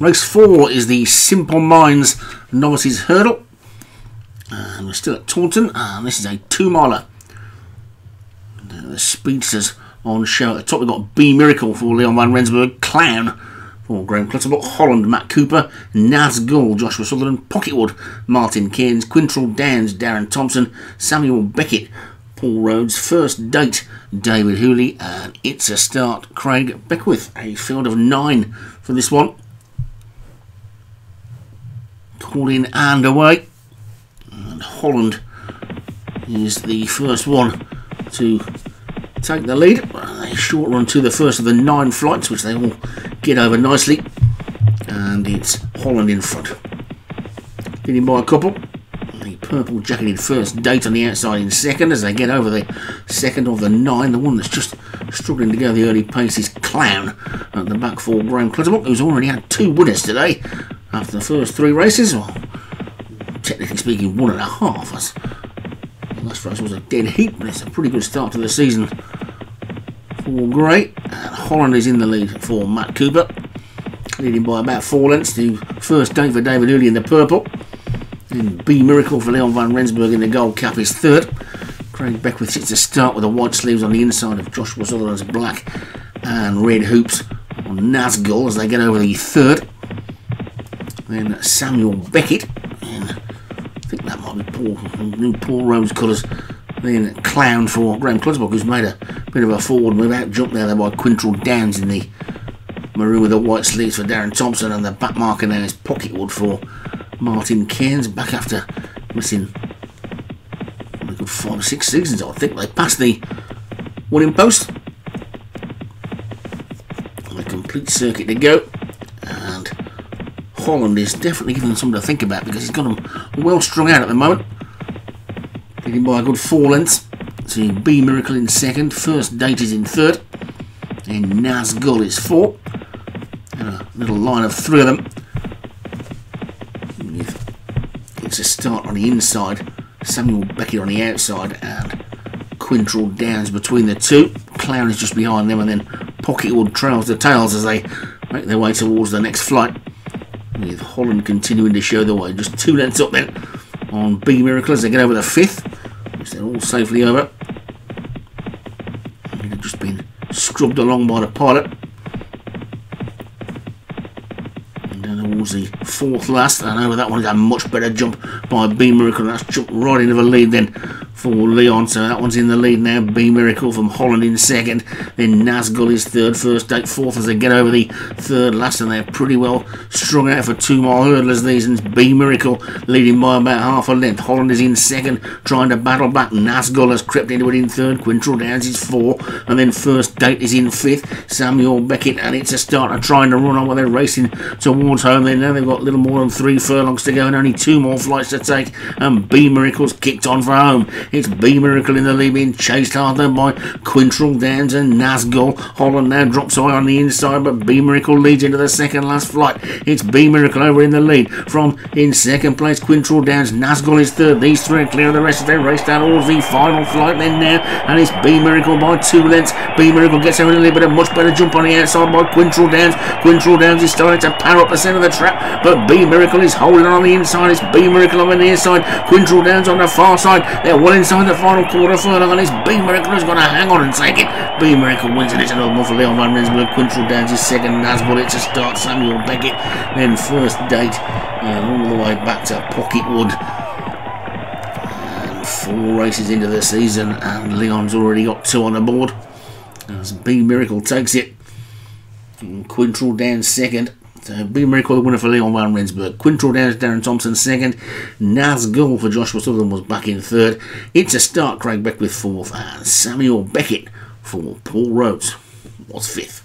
Race 4 is the Simple Minds Novices Hurdle. And we're still at Taunton. And this is a 2-miler. The speedsters on show at the top. We've got B-Miracle for Leon van Rensburg, Clown for Graham Clutterbuck, Holland, Matt Cooper, Nazgul, Joshua Sutherland, Pocketwood, Martin Cairns, Quintrell Downs, Darren Thompson, Samuel Beckett, Paul Rhodes, First Date, David Hooley, and It's a Start, Craig Beckwith. A field of 9 for this one. Called in and away. And Holland is the first one to take the lead. A short run to the first of the 9 flights, which they all get over nicely. And it's Holland in front, leading by a couple. The purple jacketed First Date on the outside in second as they get over the second of the 9. The one that's just struggling to go the early pace is Clown at the back for Graham Clutterbuck, who's already had 2 winners today after the first 3 races. Well, technically speaking, 1.5. The last race was a dead heat, but it's a pretty good start to the season for Gray. And Holland is in the lead for Matt Cooper, leading by about 4 lengths to First Date for David Hooley in the purple. And B-Miracle for Leon van Rensburg in the gold cap is 3rd. Craig Beckwith sits to start with the white sleeves on the inside of Joshua Sutherland's black and red hoops on Nazgul as they get over the 3rd. Then Samuel Beckett, and I think that might be Paul Rhodes colours. Then Clown for Graham Clutterbuck, who's made a bit of a forward move, out jumped there by Quintrell Downs in the maroon with the white sleeves for Darren Thompson, and the back marker there is Pocketwood for Martin Cairns, back after missing a good 5 or 6 seasons, I think. They passed the winning post. A complete circuit to go, and Holland is definitely giving them something to think about because he's got them well strung out at the moment. Leading by a good 4 lengths to B-Miracle in second, First Date is in 3rd, and Nazgul is 4th, and a little line of 3 of them. It's a Start on the inside, Samuel Beckett on the outside, and Quintrell Downs between the 2. Clown is just behind them, and then Pocketwood trails the tails as they make their way towards the next flight, with Holland continuing to show the way. Just 2 lengths up then on B-Miracle as they get over the 5th, which they're all safely over. They've just been scrubbed along by the pilot. The 4th last, and over that one is a much better jump by B-Miracle, and that's jumped right into the lead then for Leon, so that one's in the lead now. B-Miracle from Holland in 2nd, then Nazgul is 3rd, First Date 4th as they get over the 3rd last, and they're pretty well strung out for 2-mile hurdlers these, and B-Miracle leading by about half a length. Holland is in 2nd, trying to battle back. Nazgul has crept into it in 3rd, Quintrell Downs is 4th, and then First Date is in 5th, Samuel Beckett and It's a Start are trying to run on while they're racing towards home. Now they've got a little more than 3 furlongs to go and only 2 more flights to take, and B-Miracle's kicked on for home. It's B-Miracle in the lead, being chased hard there by Quintrell Downs and Nazgul. Holland now drops high on the inside, but B-Miracle leads into the second last flight. It's B-Miracle over in the lead from in 2nd place, Quintrell Downs. Nazgul is 3rd. These 3 are clear of the rest as they race down all the final flight then now, and it's B-Miracle by 2 lengths. B-Miracle gets over in the lead, but a much better jump on the outside by Quintrell Downs. Quintrell Downs is starting to power up the centre of the trap, but B-Miracle is holding on the inside. It's B-Miracle on the near side, Quintrell Downs on the far side. They're well inside the final quarter furlong, and it's B-Miracle who's going to hang on and take it. B-Miracle wins, and it's another one for Leon van Rensburg. Quintrell Downs is 2nd, Nazgul, It's a Start, Samuel Beckett, then First Date, and all the way back to Pocketwood. And 4 races into the season, and Leon's already got 2 on the board as B-Miracle takes it, and Quintrell Downs 2nd. So B-Miracle the winner for Leon van Rensburg. Quintrell Downs, Darren Thompson 2nd. Nazgul for Joshua Sutherland was back in 3rd. It's a Start, Craig Beckwith 4th. And Samuel Beckett for Paul Rhodes was 5th.